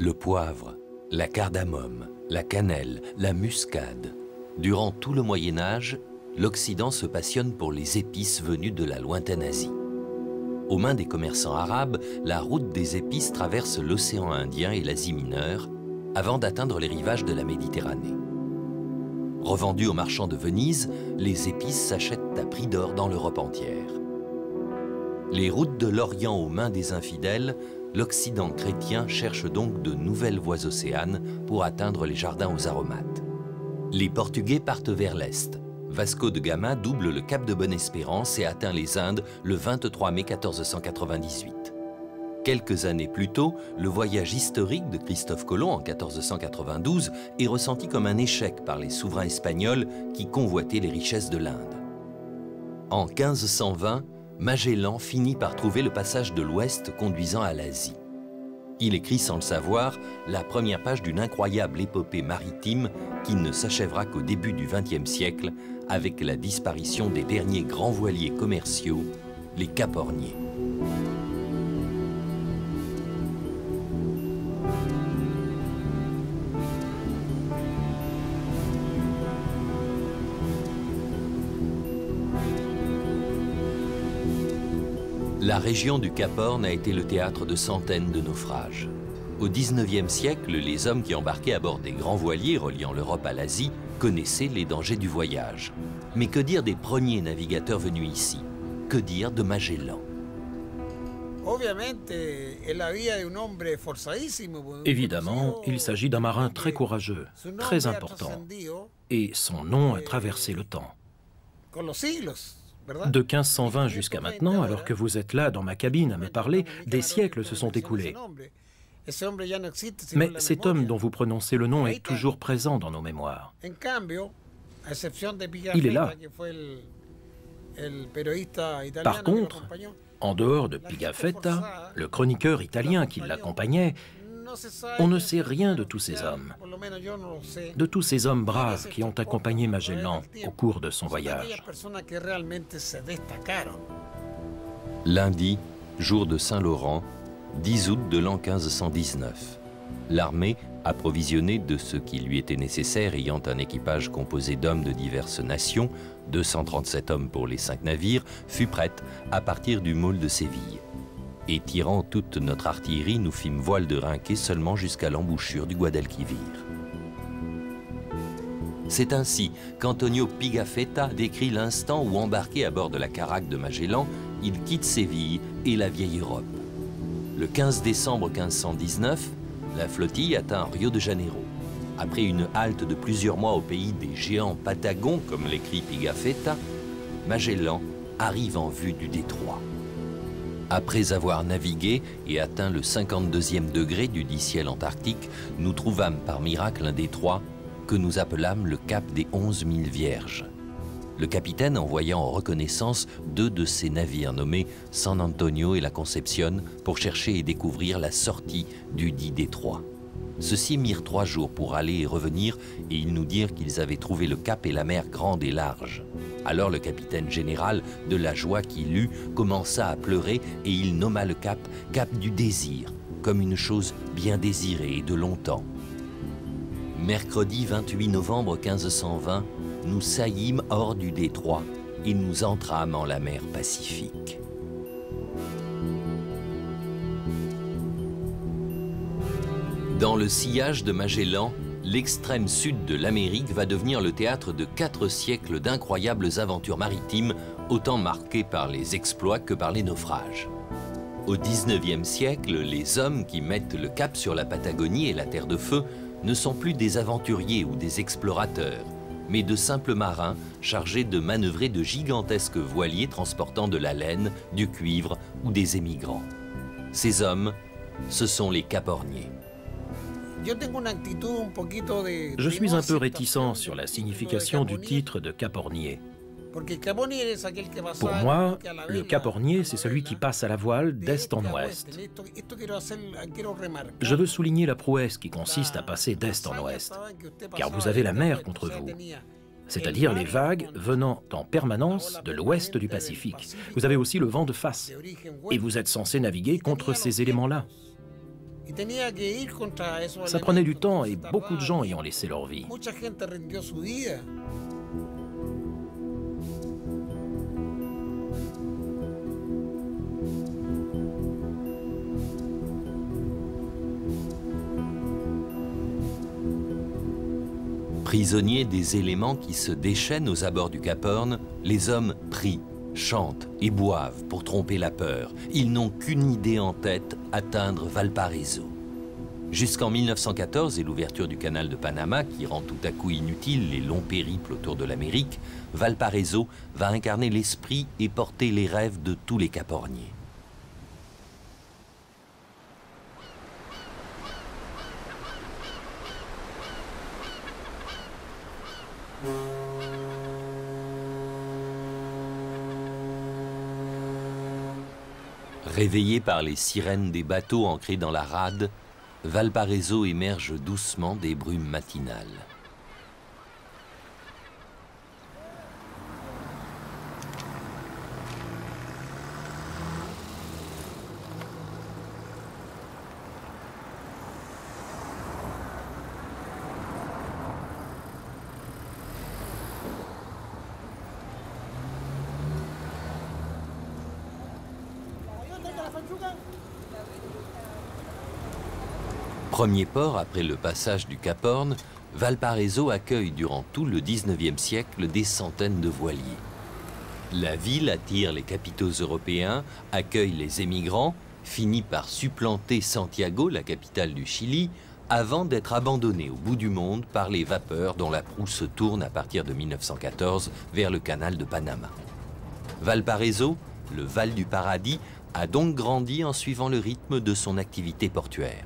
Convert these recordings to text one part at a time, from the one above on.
le poivre, la cardamome, la cannelle, la muscade. Durant tout le Moyen Âge, l'Occident se passionne pour les épices venues de la lointaine Asie. Aux mains des commerçants arabes, la route des épices traverse l'océan Indien et l'Asie mineure avant d'atteindre les rivages de la Méditerranée. Revendues aux marchands de Venise, les épices s'achètent à prix d'or dans l'Europe entière. Les routes de l'Orient aux mains des infidèles, l'Occident chrétien cherche donc de nouvelles voies océanes pour atteindre les jardins aux aromates. Les Portugais partent vers l'est. Vasco de Gama double le cap de Bonne-Espérance et atteint les Indes le 23 mai 1498. Quelques années plus tôt, le voyage historique de Christophe Colomb en 1492 est ressenti comme un échec par les souverains espagnols qui convoitaient les richesses de l'Inde. En 1520, Magellan finit par trouver le passage de l'Ouest conduisant à l'Asie. Il écrit sans le savoir la première page d'une incroyable épopée maritime qui ne s'achèvera qu'au début du XXe siècle avec la disparition des derniers grands voiliers commerciaux, les Cap Horniers. La région du Cap Horn a été le théâtre de centaines de naufrages. Au XIXe siècle, les hommes qui embarquaient à bord des grands voiliers reliant l'Europe à l'Asie connaissaient les dangers du voyage. Mais que dire des premiers navigateurs venus ici? Que dire de Magellan? Évidemment, il s'agit d'un marin très courageux, très important, et son nom a traversé le temps. De 1520 jusqu'à maintenant, alors que vous êtes là dans ma cabine à me parler, des siècles se sont écoulés. Mais cet homme dont vous prononcez le nom est toujours présent dans nos mémoires. Il est là. Par contre, en dehors de Pigafetta, le chroniqueur italien qui l'accompagnait, on ne sait rien de tous ces hommes, de tous ces hommes braves qui ont accompagné Magellan au cours de son voyage. Lundi, jour de Saint-Laurent, 10 août de l'an 1519. L'armée, approvisionnée de ce qui lui était nécessaire, ayant un équipage composé d'hommes de diverses nations, 237 hommes pour les 5 navires, fut prête à partir du môle de Séville. Et tirant toute notre artillerie, nous fîmes voile de rinquet seulement jusqu'à l'embouchure du Guadalquivir. C'est ainsi qu'Antonio Pigafetta décrit l'instant où, embarqué à bord de la caraque de Magellan, il quitte Séville et la vieille Europe. Le 15 décembre 1519, la flottille atteint Rio de Janeiro. Après une halte de plusieurs mois au pays des géants Patagons, comme l'écrit Pigafetta, Magellan arrive en vue du détroit. Après avoir navigué et atteint le 52e degré du dit ciel antarctique, nous trouvâmes par miracle un détroit que nous appelâmes le Cap des 11 000 Vierges. Le capitaine, envoyant en reconnaissance 2 de ses navires nommés San Antonio et la Concepción pour chercher et découvrir la sortie du dit détroit. Ceux-ci mirent 3 jours pour aller et revenir, et ils nous dirent qu'ils avaient trouvé le cap et la mer grande et large. Alors le capitaine général, de la joie qu'il eut, commença à pleurer et il nomma le cap « Cap du désir », comme une chose bien désirée et de longtemps. Mercredi 28 novembre 1520, nous saillîmes hors du détroit et nous entrâmes en la mer Pacifique. Dans le sillage de Magellan, l'extrême sud de l'Amérique va devenir le théâtre de 4 siècles d'incroyables aventures maritimes, autant marquées par les exploits que par les naufrages. Au XIXe siècle, les hommes qui mettent le cap sur la Patagonie et la Terre de Feu ne sont plus des aventuriers ou des explorateurs, mais de simples marins chargés de manœuvrer de gigantesques voiliers transportant de la laine, du cuivre ou des émigrants. Ces hommes, ce sont les Caporniers. Je suis un peu réticent sur la signification du titre de Cap Hornier. Pour moi, le Cap Hornier, c'est celui qui passe à la voile d'est en ouest. Je veux souligner la prouesse qui consiste à passer d'est en ouest, car vous avez la mer contre vous, c'est-à-dire les vagues venant en permanence de l'ouest du Pacifique. Vous avez aussi le vent de face, et vous êtes censé naviguer contre ces éléments-là. Ça prenait du temps et beaucoup de gens y ont laissé leur vie. Prisonniers des éléments qui se déchaînent aux abords du Cap Horn, les hommes prient, chantent et boivent pour tromper la peur. Ils n'ont qu'une idée en tête, atteindre Valparaiso. Jusqu'en 1914 et l'ouverture du canal de Panama, qui rend tout à coup inutile les longs périples autour de l'Amérique, Valparaiso va incarner l'esprit et porter les rêves de tous les Caporniers. Réveillé par les sirènes des bateaux ancrés dans la rade, Valparaiso émerge doucement des brumes matinales. Premier port après le passage du Cap Horn, Valparaiso accueille durant tout le 19e siècle des centaines de voiliers. La ville attire les capitaux européens, accueille les émigrants, finit par supplanter Santiago, la capitale du Chili, avant d'être abandonnée au bout du monde par les vapeurs dont la proue se tourne à partir de 1914 vers le canal de Panama. Valparaiso, le Val du Paradis, a donc grandi en suivant le rythme de son activité portuaire.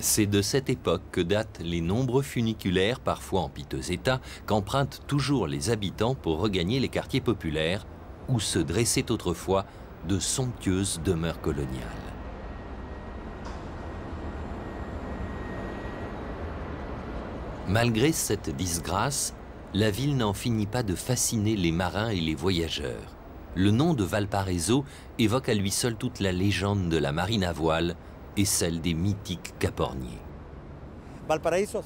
C'est de cette époque que datent les nombreux funiculaires, parfois en piteux état, qu'empruntent toujours les habitants pour regagner les quartiers populaires où se dressaient autrefois de somptueuses demeures coloniales. Malgré cette disgrâce, la ville n'en finit pas de fasciner les marins et les voyageurs. Le nom de Valparaiso évoque à lui seul toute la légende de la marine à voile, et celle des mythiques Caporniers. Valparaiso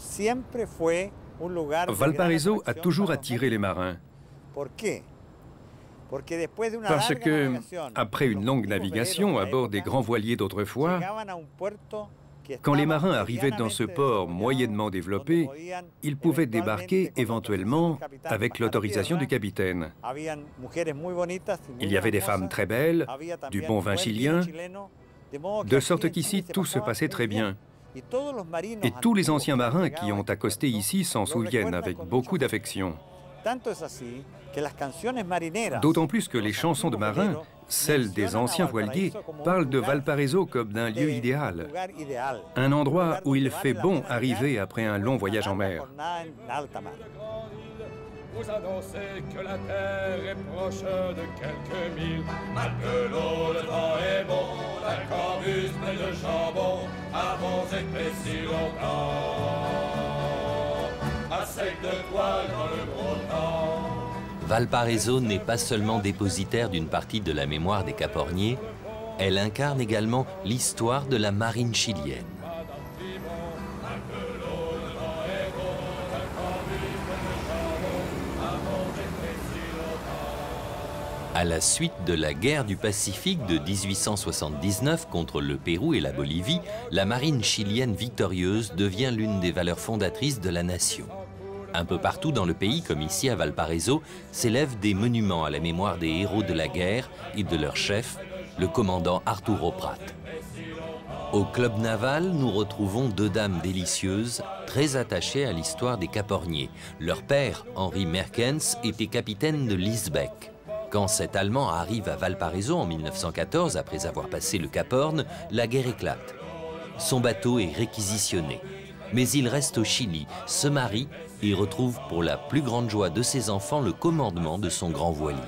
a toujours attiré les marins. Parce que, après une longue navigation à bord des grands voiliers d'autrefois, quand les marins arrivaient dans ce port moyennement développé, ils pouvaient débarquer éventuellement avec l'autorisation du capitaine. Il y avait des femmes très belles, du bon vin chilien, de sorte qu'ici, tout se passait très bien. Et tous les anciens marins qui ont accosté ici s'en souviennent avec beaucoup d'affection. D'autant plus que les chansons de marins, celles des anciens voiliers, parlent de Valparaiso comme d'un lieu idéal. Un endroit où il fait bon arriver après un long voyage en mer. Vous annoncez que la terre est proche de quelques milles. Matelots, le temps est bon, la corbuse pleine de jambon, avons été si longtemps, à sec de toile dans le gros temps. Valparaiso n'est pas seulement dépositaire d'une partie de la mémoire des Caporniers, elle incarne également l'histoire de la marine chilienne. À la suite de la guerre du Pacifique de 1879 contre le Pérou et la Bolivie, la marine chilienne victorieuse devient l'une des valeurs fondatrices de la nation. Un peu partout dans le pays, comme ici à Valparaiso, s'élèvent des monuments à la mémoire des héros de la guerre et de leur chef, le commandant Arturo Prat. Au club naval, nous retrouvons deux dames délicieuses, très attachées à l'histoire des Caporniers. Leur père, Henri Merkens, était capitaine de l'Isbeck. Quand cet Allemand arrive à Valparaiso en 1914, après avoir passé le Cap Horn, la guerre éclate. Son bateau est réquisitionné. Mais il reste au Chili, se marie et retrouve pour la plus grande joie de ses enfants le commandement de son grand voilier.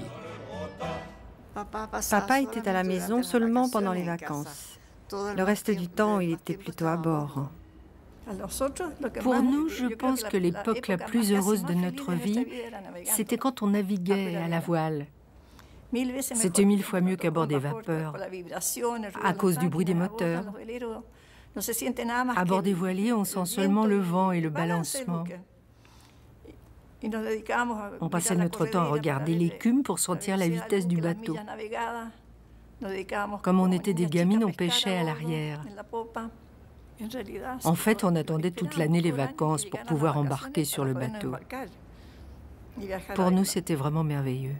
Papa était à la maison seulement pendant les vacances. Le reste du temps, il était plutôt à bord. Pour nous, je pense que l'époque la plus heureuse de notre vie, c'était quand on naviguait à la voile. C'était 1000 fois mieux qu'à bord des vapeurs, à cause du bruit des moteurs. À bord des voiliers, on sent seulement le vent et le balancement. On passait notre temps à regarder l'écume pour sentir la vitesse du bateau. Comme on était des gamines, on pêchait à l'arrière. En fait, on attendait toute l'année les vacances pour pouvoir embarquer sur le bateau. Pour nous, c'était vraiment merveilleux.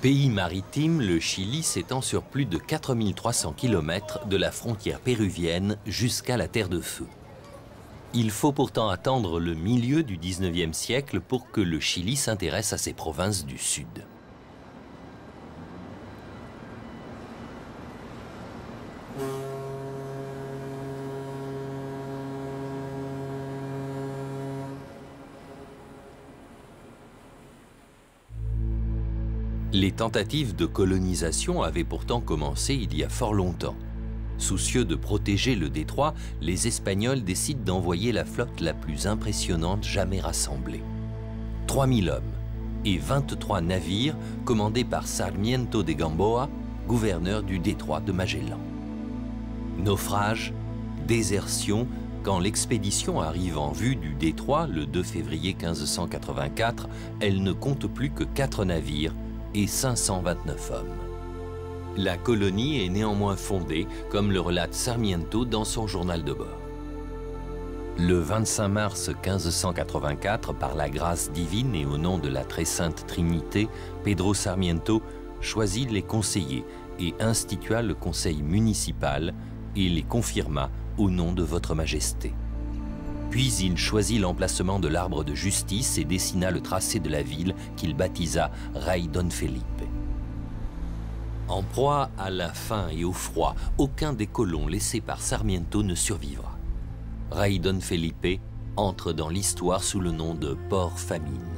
Pays maritime, le Chili s'étend sur plus de 4300 km de la frontière péruvienne jusqu'à la Terre de Feu. Il faut pourtant attendre le milieu du 19e siècle pour que le Chili s'intéresse à ses provinces du Sud. Les tentatives de colonisation avaient pourtant commencé il y a fort longtemps. Soucieux de protéger le détroit, les Espagnols décident d'envoyer la flotte la plus impressionnante jamais rassemblée. 3000 hommes et 23 navires commandés par Sarmiento de Gamboa, gouverneur du détroit de Magellan. Naufrage, désertion, quand l'expédition arrive en vue du détroit le 2 février 1584, elle ne compte plus que 4 navires et 529 hommes. La colonie est néanmoins fondée, comme le relate Sarmiento dans son journal de bord. Le 25 mars 1584, par la grâce divine et au nom de la très sainte Trinité, Pedro Sarmiento choisit les conseillers et institua le conseil municipal et les confirma au nom de Votre Majesté. Puis il choisit l'emplacement de l'arbre de justice et dessina le tracé de la ville qu'il baptisa Rey Don Felipe. En proie à la faim et au froid, aucun des colons laissés par Sarmiento ne survivra. Rey Don Felipe entre dans l'histoire sous le nom de Port-Famine.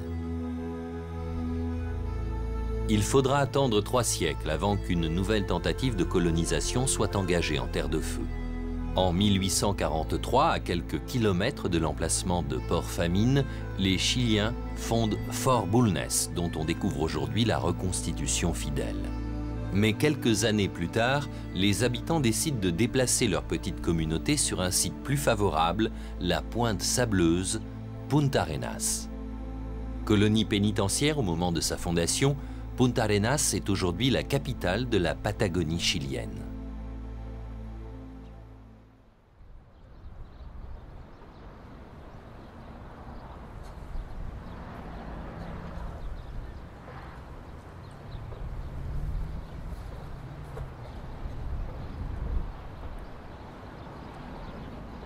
Il faudra attendre 3 siècles avant qu'une nouvelle tentative de colonisation soit engagée en Terre de Feu. En 1843, à quelques kilomètres de l'emplacement de Port-Famine, les Chiliens fondent Fort Bulnes, dont on découvre aujourd'hui la reconstitution fidèle. Mais quelques années plus tard, les habitants décident de déplacer leur petite communauté sur un site plus favorable, la pointe sableuse, Punta Arenas. Colonie pénitentiaire au moment de sa fondation, Punta Arenas est aujourd'hui la capitale de la Patagonie chilienne.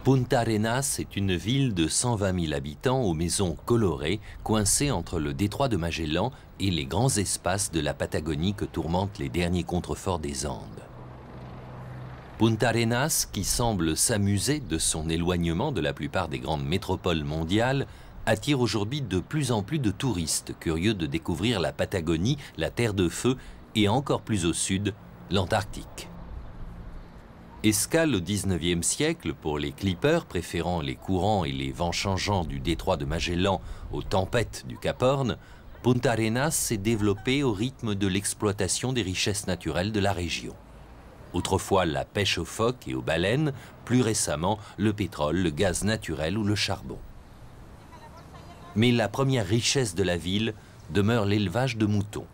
Punta Arenas est une ville de 120 000 habitants aux maisons colorées, coincée entre le détroit de Magellan et les grands espaces de la Patagonie que tourmentent les derniers contreforts des Andes. Punta Arenas, qui semble s'amuser de son éloignement de la plupart des grandes métropoles mondiales, attire aujourd'hui de plus en plus de touristes curieux de découvrir la Patagonie, la Terre de Feu et encore plus au sud, l'Antarctique. Escale au 19e siècle pour les clippers préférant les courants et les vents changeants du détroit de Magellan aux tempêtes du Cap Horn, Punta Arenas s'est développée au rythme de l'exploitation des richesses naturelles de la région. Autrefois la pêche aux phoques et aux baleines, plus récemment le pétrole, le gaz naturel ou le charbon. Mais la première richesse de la ville demeure l'élevage de moutons.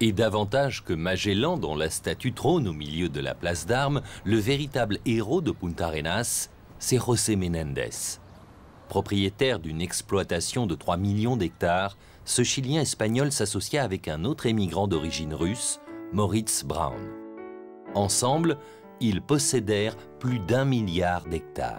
Et davantage que Magellan, dont la statue trône au milieu de la place d'armes, le véritable héros de Punta Arenas, c'est José Menéndez. Propriétaire d'une exploitation de 3 millions d'hectares, ce Chilien espagnol s'associa avec un autre émigrant d'origine russe, Moritz Braun. Ensemble, ils possédèrent plus d'1 milliard d'hectares.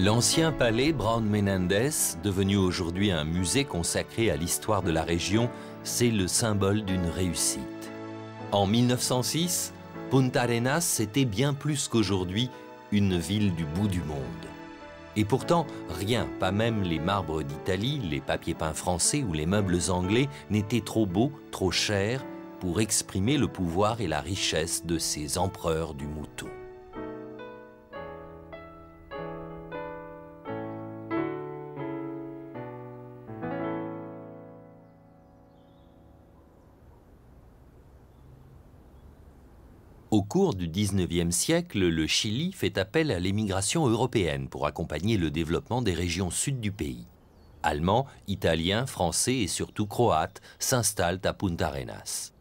L'ancien palais Brown Menendez, devenu aujourd'hui un musée consacré à l'histoire de la région, c'est le symbole d'une réussite. En 1906, Punta Arenas était bien plus qu'aujourd'hui une ville du bout du monde. Et pourtant, rien, pas même les marbres d'Italie, les papiers peints français ou les meubles anglais, n'étaient trop beaux, trop chers, pour exprimer le pouvoir et la richesse de ces empereurs du mouton. Au cours du 19e siècle, le Chili fait appel à l'émigration européenne pour accompagner le développement des régions sud du pays. Allemands, Italiens, Français et surtout Croates s'installent à Punta Arenas.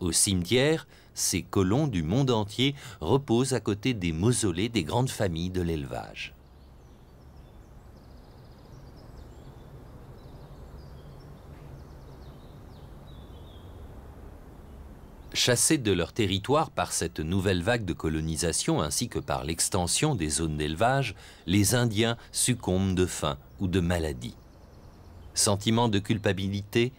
Au cimetière, ces colons du monde entier reposent à côté des mausolées des grandes familles de l'élevage. Chassés de leur territoire par cette nouvelle vague de colonisation ainsi que par l'extension des zones d'élevage, les Indiens succombent de faim ou de maladie. Sentiment de culpabilité,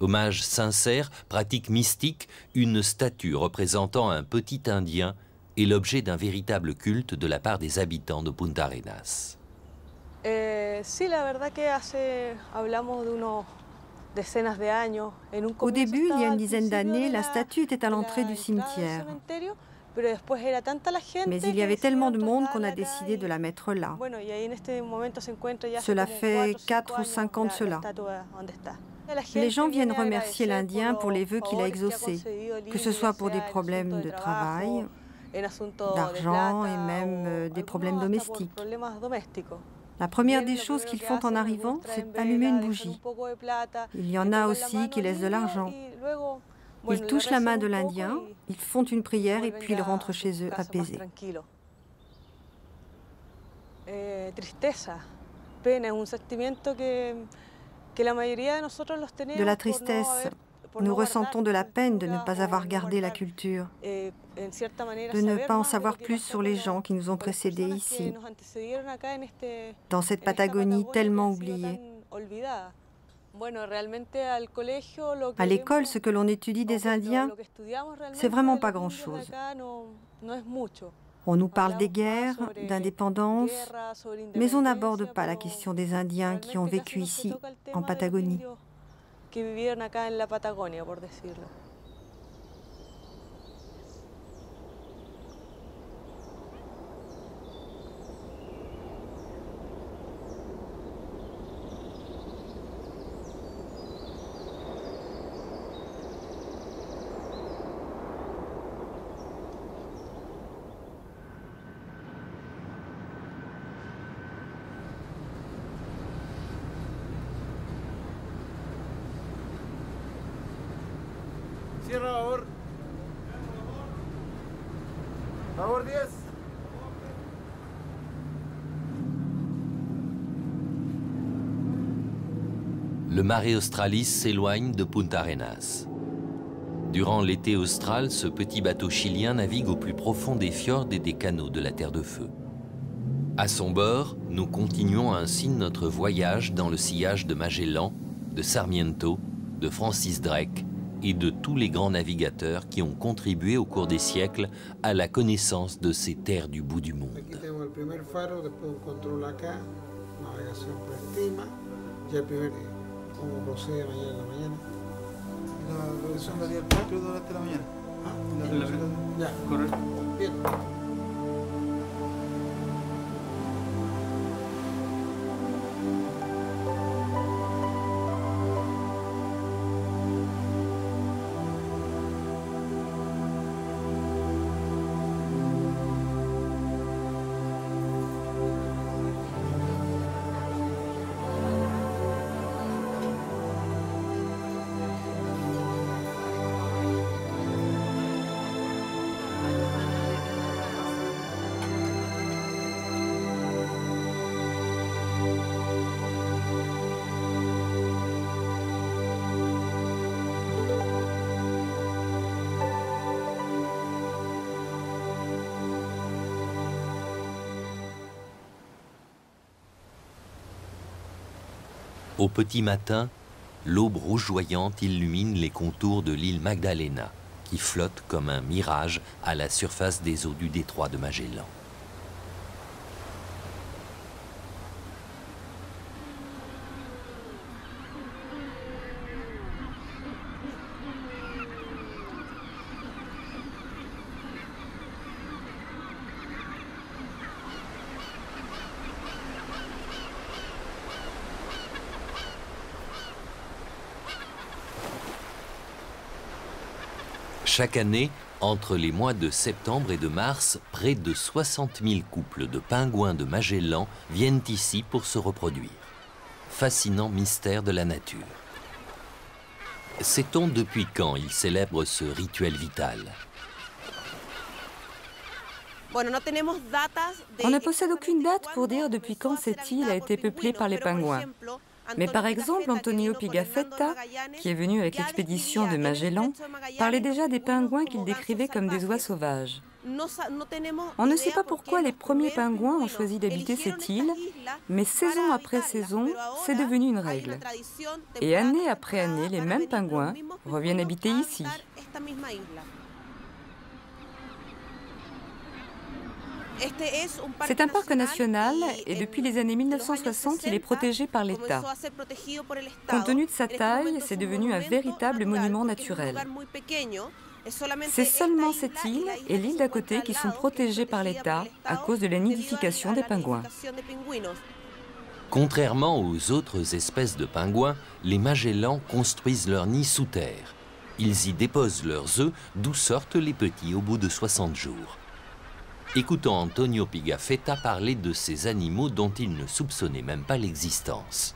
hommage sincère, pratique mystique, une statue représentant un petit Indien est l'objet d'un véritable culte de la part des habitants de Punta Arenas. Sí, la verdad que hablamos de unos... Au début, il y a une dizaine d'années, la statue était à l'entrée du cimetière. Mais il y avait tellement de monde qu'on a décidé de la mettre là. Cela fait 4 ou 5 ans de cela. Les gens viennent remercier l'Indien pour les vœux qu'il a exaucés, que ce soit pour des problèmes de travail, d'argent et même des problèmes domestiques. La première des choses qu'ils font en arrivant, c'est allumer une bougie. Il y en a aussi qui laissent de l'argent. Ils touchent la main de l'Indien, ils font une prière et puis ils rentrent chez eux apaisés. De la tristesse. Nous ressentons de la peine de ne pas avoir gardé la culture, de ne pas en savoir plus sur les gens qui nous ont précédés ici, dans cette Patagonie tellement oubliée. À l'école, ce que l'on étudie des Indiens, c'est vraiment pas grand-chose. On nous parle des guerres, d'indépendance, mais on n'aborde pas la question des Indiens qui ont vécu ici, en Patagonie. Que vivieron acá en la Patagonia, por decirlo. Le Mare Australis s'éloigne de Punta Arenas. Durant l'été austral, ce petit bateau chilien navigue au plus profond des fjords et des canaux de la Terre de Feu. À son bord, nous continuons ainsi notre voyage dans le sillage de Magellan, de Sarmiento, de Francis Drake et de tous les grands navigateurs qui ont contribué au cours des siècles à la connaissance de ces terres du bout du monde. Au petit matin, l'aube rougeoyante illumine les contours de l'île Magdalena, qui flotte comme un mirage à la surface des eaux du détroit de Magellan. Chaque année, entre les mois de septembre et de mars, près de 60 000 couples de pingouins de Magellan viennent ici pour se reproduire. Fascinant mystère de la nature. Sait-on depuis quand ils célèbrent ce rituel vital ? On ne possède aucune date pour dire depuis quand cette île a été peuplée par les pingouins. Mais par exemple, Antonio Pigafetta, qui est venu avec l'expédition de Magellan, parlait déjà des pingouins qu'il décrivait comme des oies sauvages. On ne sait pas pourquoi les premiers pingouins ont choisi d'habiter cette île, mais saison après saison, c'est devenu une règle. Et année après année, les mêmes pingouins reviennent habiter ici. C'est un parc national et depuis les années 1960, il est protégé par l'État. Compte tenu de sa taille, c'est devenu un véritable monument naturel. C'est seulement cette île et l'île d'à côté qui sont protégées par l'État à cause de la nidification des pingouins. Contrairement aux autres espèces de pingouins, les Magellans construisent leur nid sous terre. Ils y déposent leurs œufs, d'où sortent les petits au bout de 60 jours. Écoutons Antonio Pigafetta parler de ces animaux dont il ne soupçonnait même pas l'existence.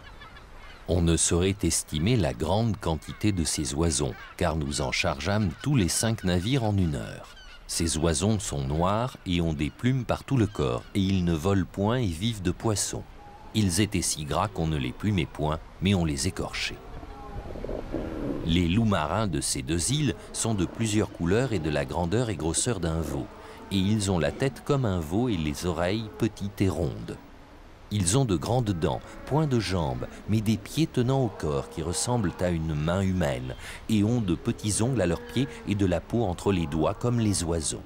On ne saurait estimer la grande quantité de ces oiseaux, car nous en chargeâmes tous les 5 navires en une heure. Ces oiseaux sont noirs et ont des plumes par tout le corps, et ils ne volent point et vivent de poissons. Ils étaient si gras qu'on ne les plumait point, mais on les écorchait. Les loups marins de ces deux îles sont de plusieurs couleurs et de la grandeur et grosseur d'un veau. Et ils ont la tête comme un veau et les oreilles petites et rondes. Ils ont de grandes dents, point de jambes, mais des pieds tenant au corps qui ressemblent à une main humaine et ont de petits ongles à leurs pieds et de la peau entre les doigts comme les oiseaux.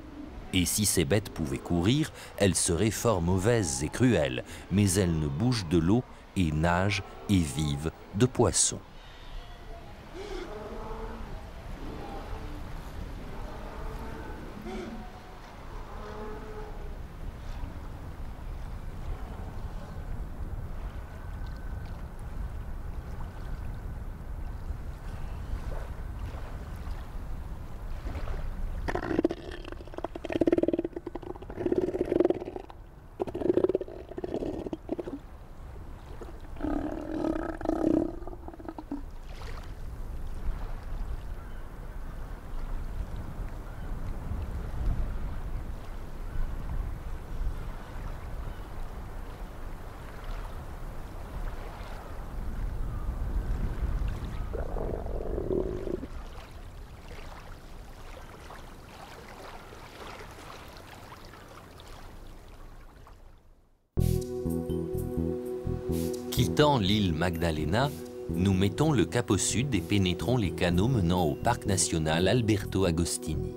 Et si ces bêtes pouvaient courir, elles seraient fort mauvaises et cruelles, mais elles ne bougent de l'eau et nagent et vivent de poissons. Quittant l'île Magdalena, nous mettons le cap au sud et pénétrons les canaux menant au parc national Alberto Agostini.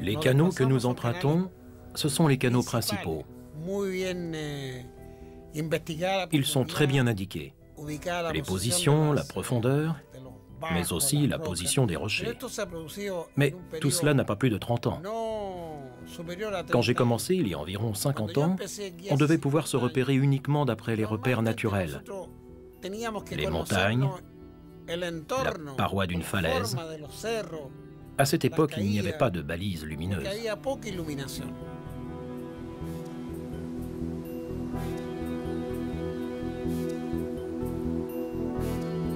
Les canaux que nous empruntons, ce sont les canaux principaux. Ils sont très bien indiqués. Les positions, la profondeur, mais aussi la position des rochers. Mais tout cela n'a pas plus de 30 ans. Quand j'ai commencé, il y a environ 50 ans, on devait pouvoir se repérer uniquement d'après les repères naturels. Les montagnes, la paroi d'une falaise. À cette époque, il n'y avait pas de balises lumineuses.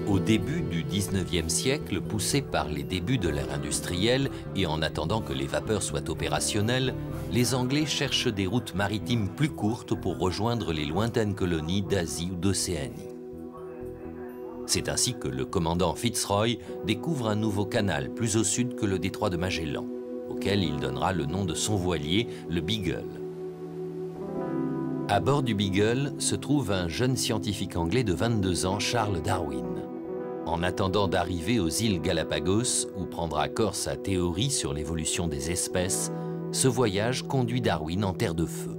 Au début du 19e siècle, poussé par les débuts de l'ère industrielle et en attendant que les vapeurs soient opérationnelles, les Anglais cherchent des routes maritimes plus courtes pour rejoindre les lointaines colonies d'Asie ou d'Océanie. C'est ainsi que le commandant Fitzroy découvre un nouveau canal plus au sud que le détroit de Magellan, auquel il donnera le nom de son voilier, le Beagle. À bord du Beagle se trouve un jeune scientifique anglais de 22 ans, Charles Darwin. En attendant d'arriver aux îles Galapagos, où prendra corps sa théorie sur l'évolution des espèces, ce voyage conduit Darwin en Terre de feu.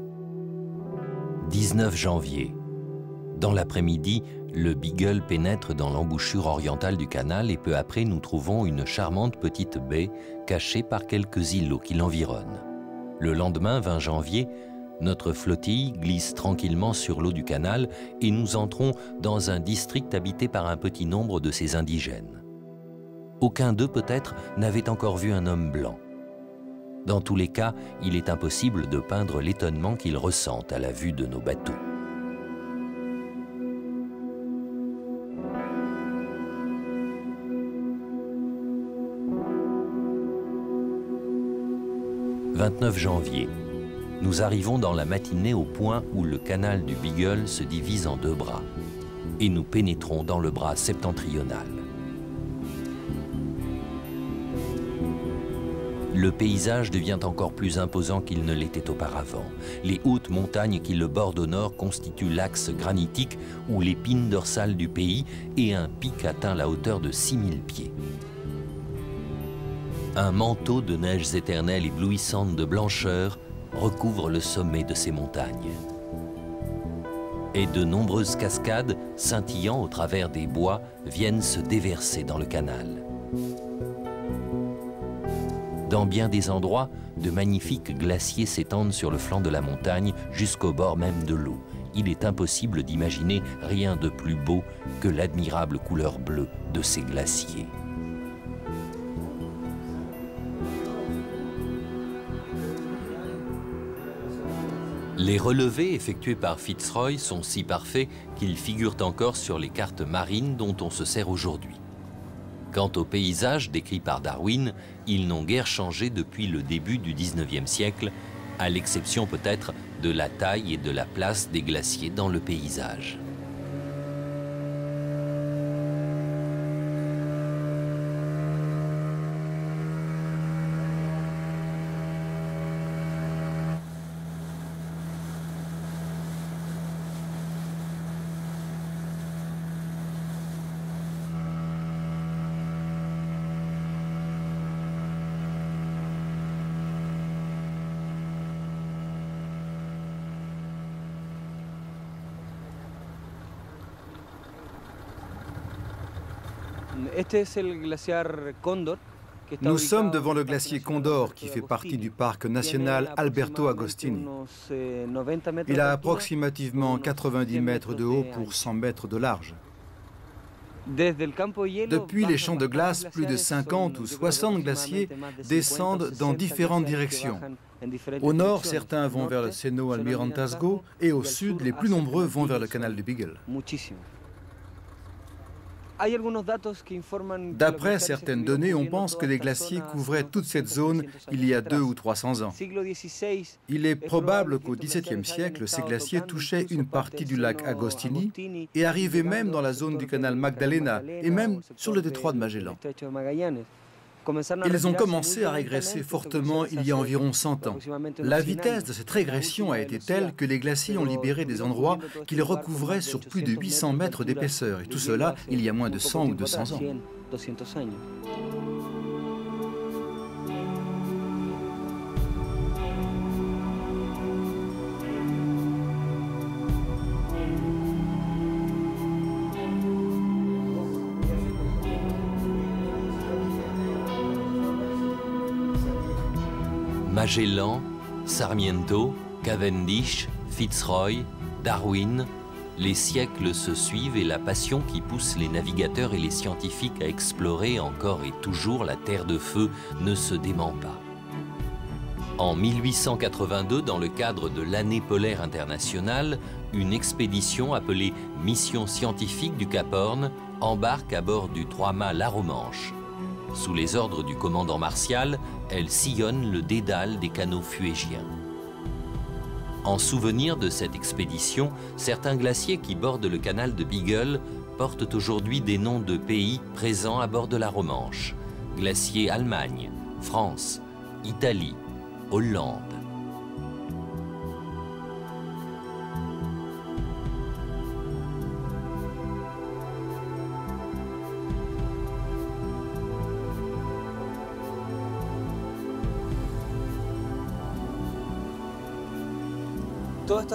19 janvier. Dans l'après-midi, le Beagle pénètre dans l'embouchure orientale du canal et peu après nous trouvons une charmante petite baie cachée par quelques îlots qui l'environnent. Le lendemain, 20 janvier, notre flottille glisse tranquillement sur l'eau du canal et nous entrons dans un district habité par un petit nombre de ces indigènes. Aucun d'eux, peut-être, n'avait encore vu un homme blanc. Dans tous les cas, il est impossible de peindre l'étonnement qu'ils ressentent à la vue de nos bateaux. « 29 janvier. Nous arrivons dans la matinée au point où le canal du Beagle se divise en deux bras et nous pénétrons dans le bras septentrional. Le paysage devient encore plus imposant qu'il ne l'était auparavant. Les hautes montagnes qui le bordent au nord constituent l'axe granitique ou l'épine dorsale du pays et un pic atteint la hauteur de 6000 pieds. Un manteau de neiges éternelles éblouissantes de blancheur recouvre le sommet de ces montagnes. Et de nombreuses cascades, scintillant au travers des bois, viennent se déverser dans le canal. Dans bien des endroits, de magnifiques glaciers s'étendent sur le flanc de la montagne jusqu'au bord même de l'eau. Il est impossible d'imaginer rien de plus beau que l'admirable couleur bleue de ces glaciers. Les relevés effectués par Fitzroy sont si parfaits qu'ils figurent encore sur les cartes marines dont on se sert aujourd'hui. Quant aux paysages décrits par Darwin, ils n'ont guère changé depuis le début du 19e siècle, à l'exception peut-être de la taille et de la place des glaciers dans le paysage. Nous sommes devant le glacier Condor qui fait partie du parc national Alberto Agostini. Il a approximativement 90 mètres de haut pour 100 mètres de large. Depuis les champs de glace, plus de 50 ou 60 glaciers descendent dans différentes directions. Au nord, certains vont vers le Seno Almirantazgo et au sud, les plus nombreux vont vers le canal du Beagle. D'après certaines données, on pense que les glaciers couvraient toute cette zone il y a 200 ou 300 ans. Il est probable qu'au XVIIe siècle, ces glaciers touchaient une partie du lac Agostini et arrivaient même dans la zone du canal Magdalena et même sur le détroit de Magellan. Ils ont commencé à régresser fortement il y a environ 100 ans. La vitesse de cette régression a été telle que les glaciers ont libéré des endroits qu'ils recouvraient sur plus de 800 mètres d'épaisseur, et tout cela il y a moins de 100 ou 200 ans. Magellan, Sarmiento, Cavendish, Fitzroy, Darwin, Les siècles se suivent et la passion qui pousse les navigateurs et les scientifiques à explorer encore et toujours la Terre de feu ne se dément pas. En 1882, dans le cadre de l'année polaire internationale, une expédition appelée Mission scientifique du Cap Horn embarque à bord du trois-mâts La Romanche. Sous les ordres du commandant martial, elle sillonne le dédale des canaux fuégiens. En souvenir de cette expédition, certains glaciers qui bordent le canal de Beagle portent aujourd'hui des noms de pays présents à bord de La Romanche. Glaciers Allemagne, France, Italie, Hollande. Toute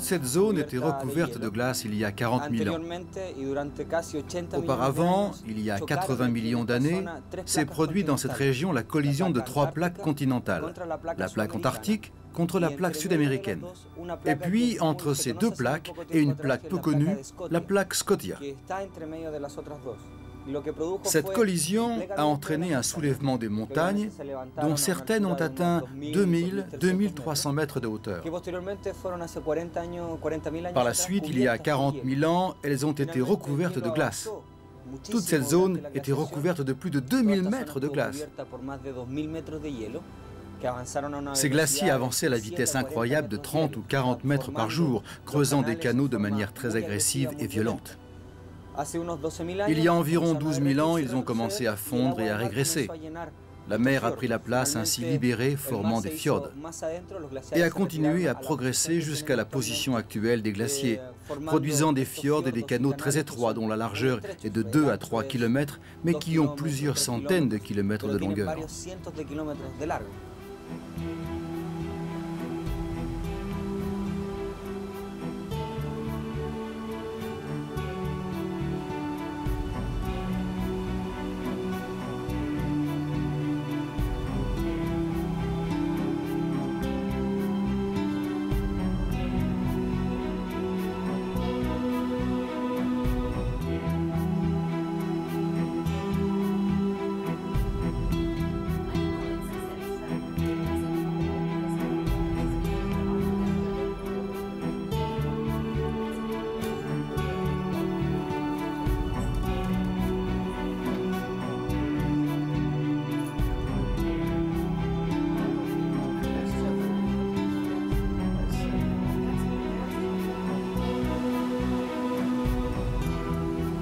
cette zone était recouverte de glace il y a 40 000 ans. Auparavant, il y a 80 millions d'années, s'est produit dans cette région la collision de trois plaques continentales, la plaque antarctique contre la plaque sud-américaine. Et puis, entre ces deux plaques et une plaque peu connue, la plaque Scotia. Cette collision a entraîné un soulèvement des montagnes, dont certaines ont atteint 2 000-2 300 mètres de hauteur. Par la suite, il y a 40 000 ans, elles ont été recouvertes de glace. Toute cette zone était recouverte de plus de 2000 mètres de glace. Ces glaciers avançaient à la vitesse incroyable de 30 ou 40 mètres par jour, creusant des canaux de manière très agressive et violente. Il y a environ 12 000 ans, ils ont commencé à fondre et à régresser. La mer a pris la place ainsi libérée, formant des fjords, et a continué à progresser jusqu'à la position actuelle des glaciers, produisant des fjords et des canaux très étroits dont la largeur est de 2 à 3 km, mais qui ont plusieurs centaines de kilomètres de longueur.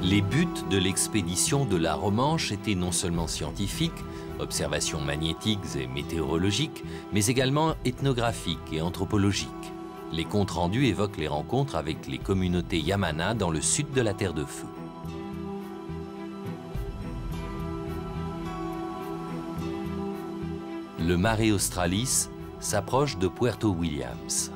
Les buts de l'expédition de la Romanche étaient non seulement scientifiques, observations magnétiques et météorologiques, mais également ethnographiques et anthropologiques. Les comptes rendus évoquent les rencontres avec les communautés Yamana dans le sud de la Terre de Feu. Le Mare Australis s'approche de Puerto Williams.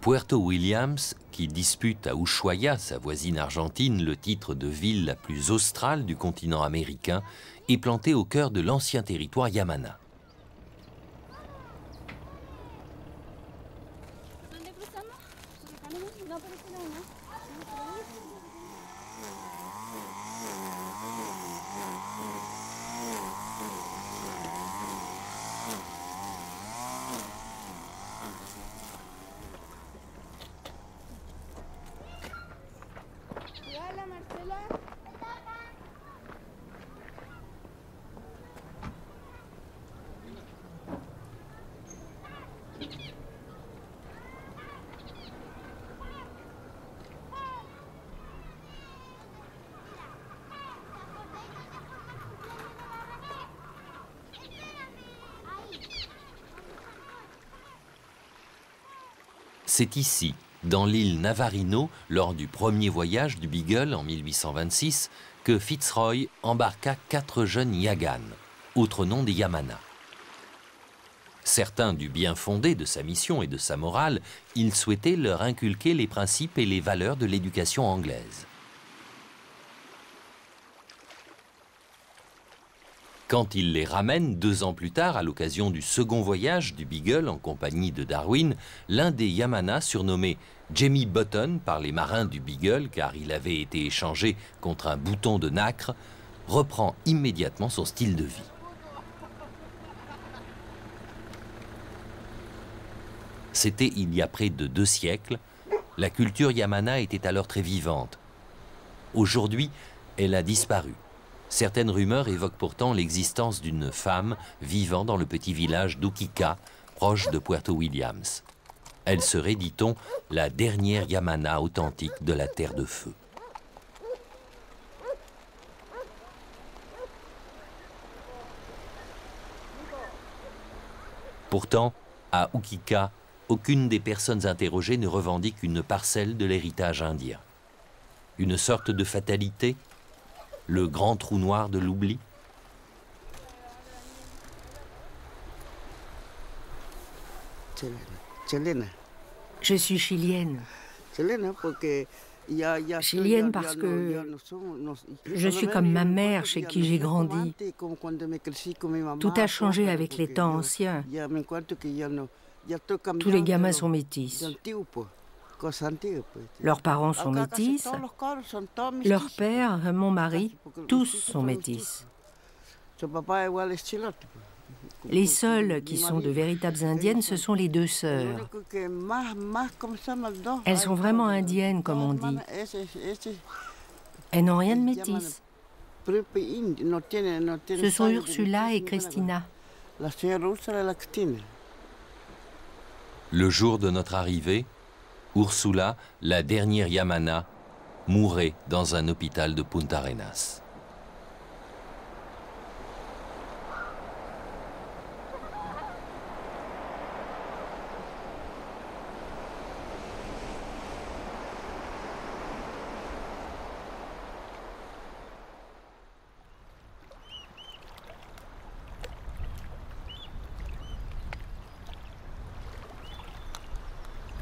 Puerto Williams, qui dispute à Ushuaia, sa voisine argentine, le titre de ville la plus australe du continent américain, est plantée au cœur de l'ancien territoire Yamana. C'est ici, dans l'île Navarino, lors du premier voyage du Beagle en 1826, que Fitzroy embarqua 4 jeunes Yagan, autre nom des Yamana. Certains du bien fondé de sa mission et de sa morale, il souhaitait leur inculquer les principes et les valeurs de l'éducation anglaise. Quand il les ramène 2 ans plus tard, à l'occasion du second voyage du Beagle en compagnie de Darwin, l'un des Yamana, surnommé Jamie Button par les marins du Beagle car il avait été échangé contre un bouton de nacre, reprend immédiatement son style de vie. C'était il y a près de 2 siècles. La culture Yamana était alors très vivante. Aujourd'hui, elle a disparu. Certaines rumeurs évoquent pourtant l'existence d'une femme vivant dans le petit village d'Ukika, proche de Puerto Williams. Elle serait, dit-on, la dernière Yamana authentique de la Terre de feu. Pourtant, à Ukika, aucune des personnes interrogées ne revendique une parcelle de l'héritage indien. Une sorte de fatalité? Le grand trou noir de l'oubli? Je suis chilienne. Chilienne parce que je suis comme ma mère chez qui j'ai grandi. Tout a changé avec les temps anciens. Tous les gamins sont métis. Leurs parents sont métis. Leur père, mon mari, tous sont métis. Les seules qui sont de véritables indiennes, ce sont les 2 sœurs. Elles sont vraiment indiennes, comme on dit. Elles n'ont rien de métis. Ce sont Ursula et Christina. Le jour de notre arrivée, Ursula, la dernière Yamana, mourait dans un hôpital de Punta Arenas.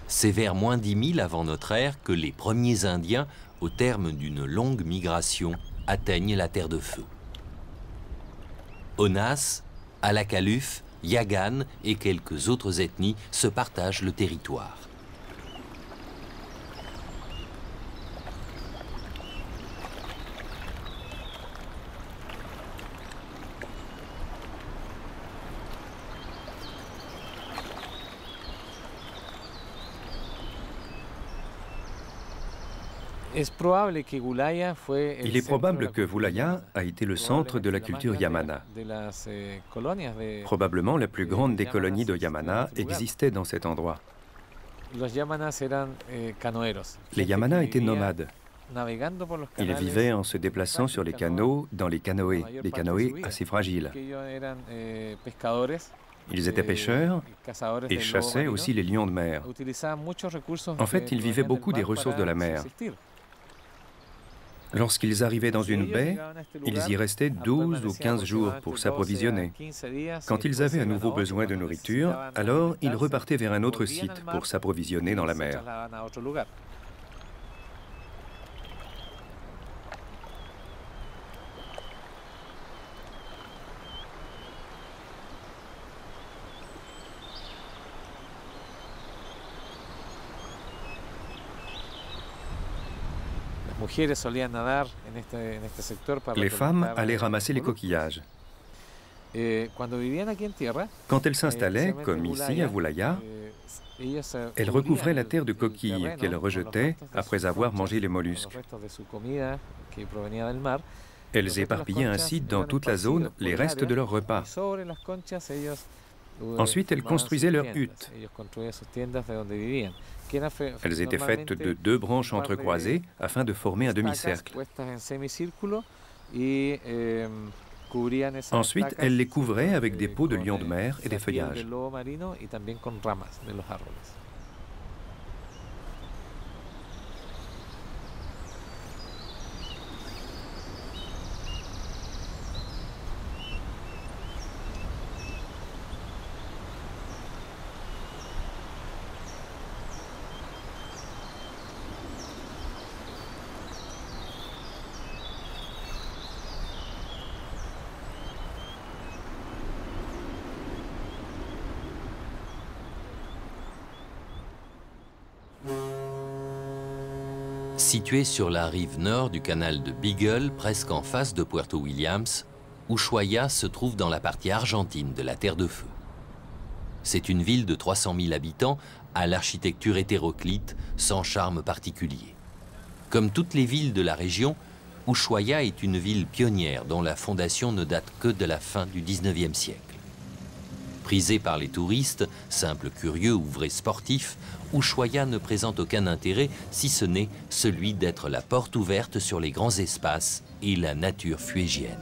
C'est vers moins 10 000 avant notre ère que les premiers Indiens, au terme d'une longue migration, atteignent la Terre de feu. Onas, Alakaluf, Yagan et quelques autres ethnies se partagent le territoire. Il est probable que Wulaïa a été le centre de la culture Yamana. Probablement la plus grande des colonies de Yamana existait dans cet endroit. Les Yamana étaient nomades. Ils vivaient en se déplaçant sur les canaux, dans les canoës assez fragiles. Ils étaient pêcheurs et chassaient aussi les lions de mer. En fait, ils vivaient beaucoup des ressources de la mer. Lorsqu'ils arrivaient dans une baie, ils y restaient 12 ou 15 jours pour s'approvisionner. Quand ils avaient à nouveau besoin de nourriture, alors ils repartaient vers un autre site pour s'approvisionner dans la mer. Les femmes allaient ramasser les coquillages. Quand elles s'installaient, comme ici à Wulaïa, elles recouvraient la terre de coquilles qu'elles rejetaient après avoir mangé les mollusques. Elles éparpillaient ainsi dans toute la zone les restes de leur repas. Ensuite, elles construisaient leurs huttes. Elles étaient faites de 2 branches entrecroisées afin de former un demi-cercle. Ensuite, elles les couvraient avec des peaux de lions de mer et des feuillages. Situé sur la rive nord du canal de Beagle, presque en face de Puerto Williams, Ushuaia se trouve dans la partie argentine de la Terre de feu. C'est une ville de 300 000 habitants à l'architecture hétéroclite, sans charme particulier. Comme toutes les villes de la région, Ushuaia est une ville pionnière dont la fondation ne date que de la fin du 19e siècle. Prisée par les touristes, simples curieux ou vrais sportifs, Ushuaia ne présente aucun intérêt si ce n'est celui d'être la porte ouverte sur les grands espaces et la nature fuégienne.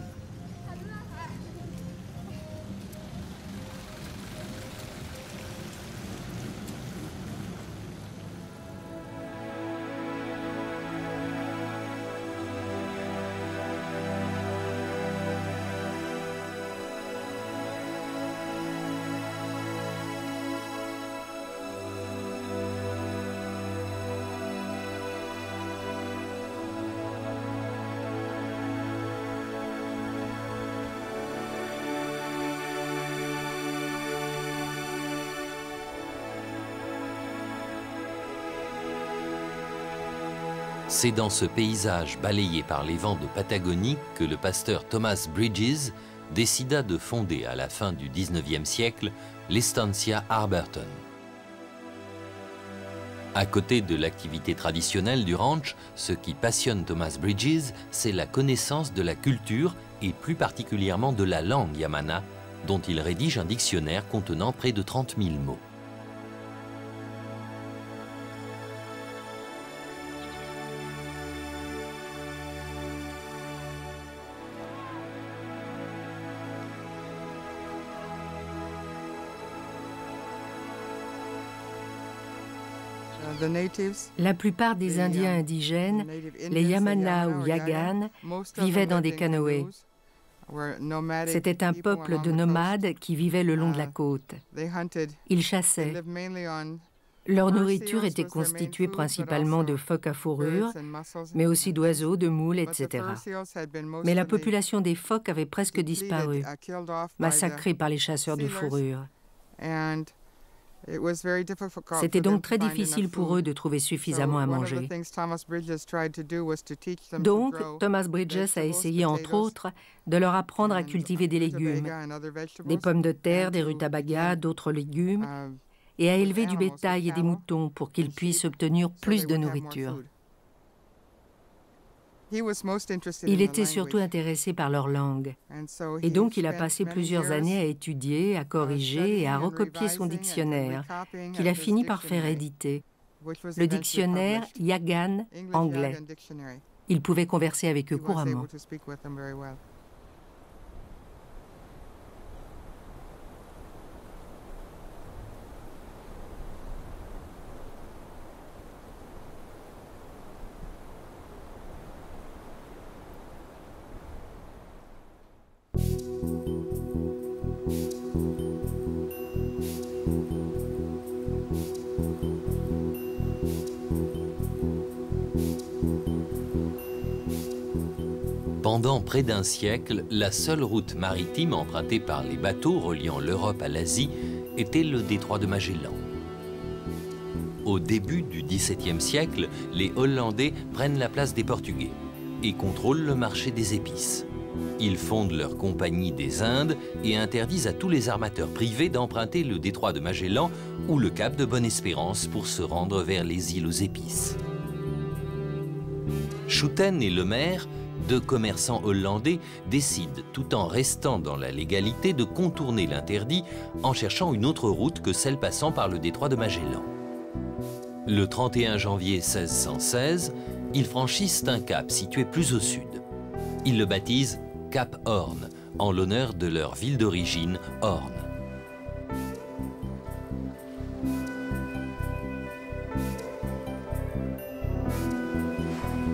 C'est dans ce paysage balayé par les vents de Patagonie que le pasteur Thomas Bridges décida de fonder à la fin du 19e siècle l'Estancia Arberton. À côté de l'activité traditionnelle du ranch, ce qui passionne Thomas Bridges, c'est la connaissance de la culture et plus particulièrement de la langue Yamana, dont il rédige un dictionnaire contenant près de 30 000 mots. La plupart des Indiens indigènes, les Yamana ou Yagan, vivaient dans des canoës. C'était un peuple de nomades qui vivait le long de la côte. Ils chassaient. Leur nourriture était constituée principalement de phoques à fourrure, mais aussi d'oiseaux, de moules, etc. Mais la population des phoques avait presque disparu, massacrée par les chasseurs de fourrure. C'était donc très difficile pour eux de trouver suffisamment à manger. Donc, Thomas Bridges a essayé, entre autres, de leur apprendre à cultiver des légumes, des pommes de terre, des rutabagas, d'autres légumes, et à élever du bétail et des moutons pour qu'ils puissent obtenir plus de nourriture. Il était surtout intéressé par leur langue, et donc il a passé plusieurs années à étudier, à corriger et à recopier son dictionnaire, qu'il a fini par faire éditer, le dictionnaire Yagan anglais. Il pouvait converser avec eux couramment. Pendant près d'un siècle, la seule route maritime empruntée par les bateaux reliant l'Europe à l'Asie était le détroit de Magellan. Au début du XVIIe siècle, les Hollandais prennent la place des Portugais et contrôlent le marché des épices. Ils fondent leur compagnie des Indes et interdisent à tous les armateurs privés d'emprunter le détroit de Magellan ou le cap de Bonne-Espérance pour se rendre vers les îles aux épices. Schouten et le Maire, deux commerçants hollandais, décident, tout en restant dans la légalité, de contourner l'interdit en cherchant une autre route que celle passant par le détroit de Magellan. Le 31 janvier 1616, ils franchissent un cap situé plus au sud. Ils le baptisent Cap Horn, en l'honneur de leur ville d'origine, Horn.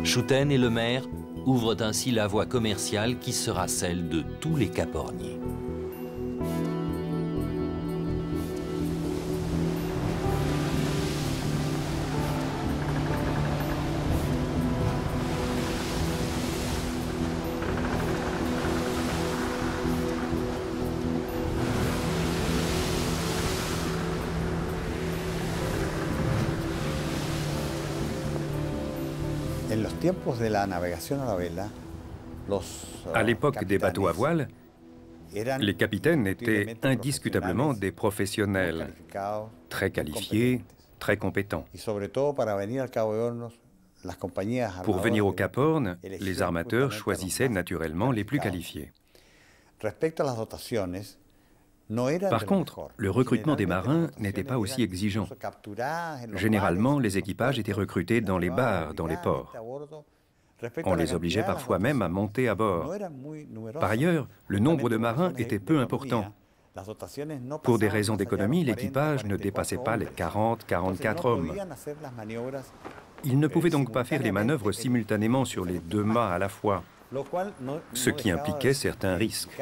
Schouten et le Maire ouvrent ainsi la voie commerciale qui sera celle de tous les Caporniers. À l'époque des bateaux à voile, les capitaines étaient indiscutablement des professionnels, très qualifiés, très compétents. Pour venir au Cap Horn, les armateurs choisissaient naturellement les plus qualifiés. Par contre, le recrutement des marins n'était pas aussi exigeant. Généralement, les équipages étaient recrutés dans les bars, dans les ports. On les obligeait parfois même à monter à bord. Par ailleurs, le nombre de marins était peu important. Pour des raisons d'économie, l'équipage ne dépassait pas les 40-44 hommes. Ils ne pouvaient donc pas faire les manœuvres simultanément sur les deux mâts à la fois, ce qui impliquait certains risques.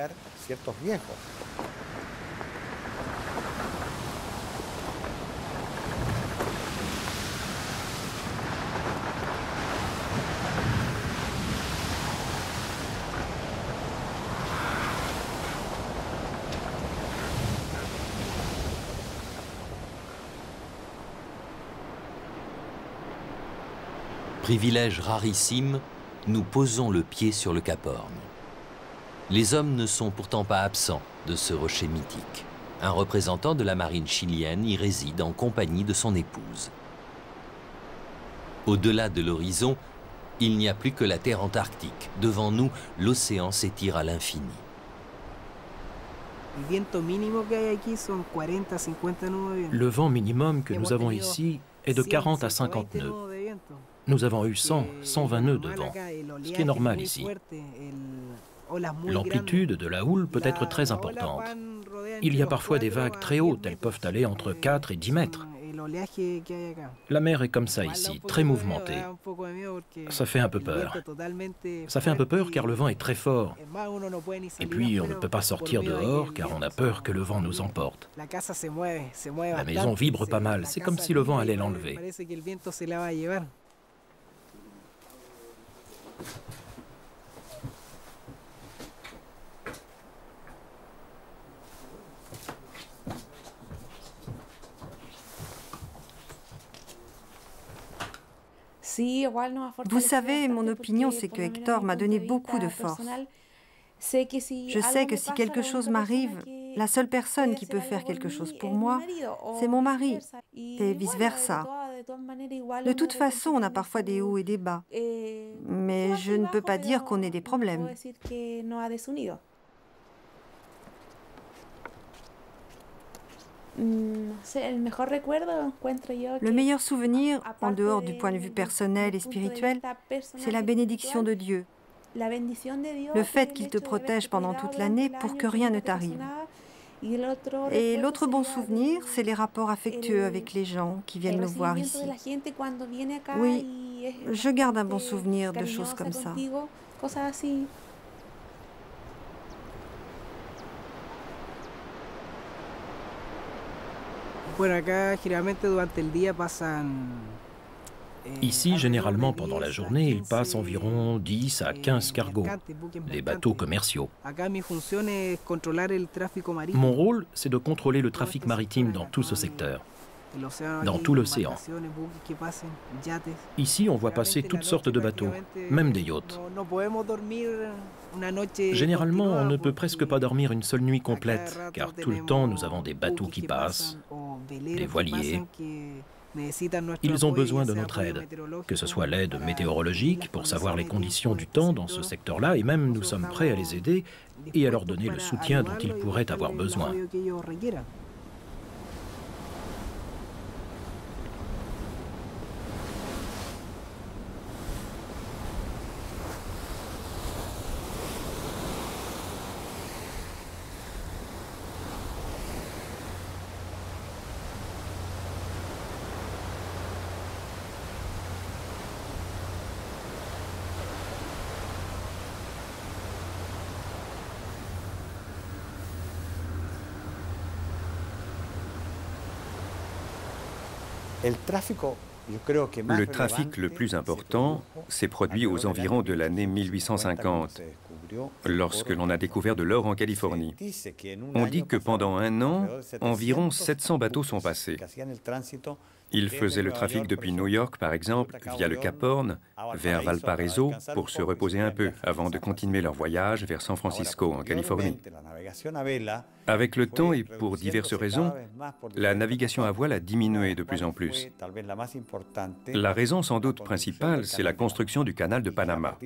Privilège rarissime, nous posons le pied sur le Cap Horn. Les hommes ne sont pourtant pas absents de ce rocher mythique. Un représentant de la marine chilienne y réside en compagnie de son épouse. Au-delà de l'horizon, il n'y a plus que la terre antarctique. Devant nous, l'océan s'étire à l'infini. Le vent minimum que nous avons ici est de 40 à 50 nœuds. Nous avons eu 100, 120 nœuds de vent, ce qui est normal ici. L'amplitude de la houle peut être très importante. Il y a parfois des vagues très hautes, elles peuvent aller entre 4 et 10 mètres. La mer est comme ça ici, très mouvementée. Ça fait un peu peur. Ça fait un peu peur car le vent est très fort. Et puis on ne peut pas sortir dehors car on a peur que le vent nous emporte. La maison vibre pas mal, c'est comme si le vent allait l'enlever. Vous savez, mon opinion, c'est que Hector m'a donné beaucoup de force. Je sais que si quelque chose m'arrive, la seule personne qui peut faire quelque chose pour moi, c'est mon mari, et vice-versa. De toute façon, on a parfois des hauts et des bas, mais je ne peux pas dire qu'on ait des problèmes. Le meilleur souvenir, en dehors du point de vue personnel et spirituel, c'est la bénédiction de Dieu. Le fait qu'il te protège pendant toute l'année pour que rien ne t'arrive. Et l'autre bon souvenir, c'est les rapports affectueux avec les gens qui viennent nous voir ici. Oui, je garde un bon souvenir de choses comme ça. Ici, généralement, pendant la journée, il passe environ 10 à 15 cargos, des bateaux commerciaux. Mon rôle, c'est de contrôler le trafic maritime dans tout ce secteur, dans tout l'océan. Ici, on voit passer toutes sortes de bateaux, même des yachts. Généralement, on ne peut presque pas dormir une seule nuit complète, car tout le temps, nous avons des bateaux qui passent, des voiliers. Ils ont besoin de notre aide, que ce soit l'aide météorologique pour savoir les conditions du temps dans ce secteur-là, et même nous sommes prêts à les aider et à leur donner le soutien dont ils pourraient avoir besoin. Le trafic le plus important s'est produit aux environs de l'année 1850, lorsque l'on a découvert de l'or en Californie. On dit que pendant un an, environ 700 bateaux sont passés. Ils faisaient le trafic depuis New York, par exemple, via le Cap Horn, vers Valparaiso, pour se reposer un peu, avant de continuer leur voyage vers San Francisco, en Californie. Avec le temps, et pour diverses raisons, la navigation à voile a diminué de plus en plus. La raison sans doute principale, c'est la construction du canal de Panama.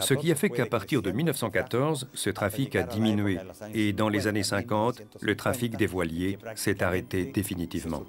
Ce qui a fait qu'à partir de 1914, ce trafic a diminué, et dans les années 50, le trafic des voiliers s'est arrêté définitivement.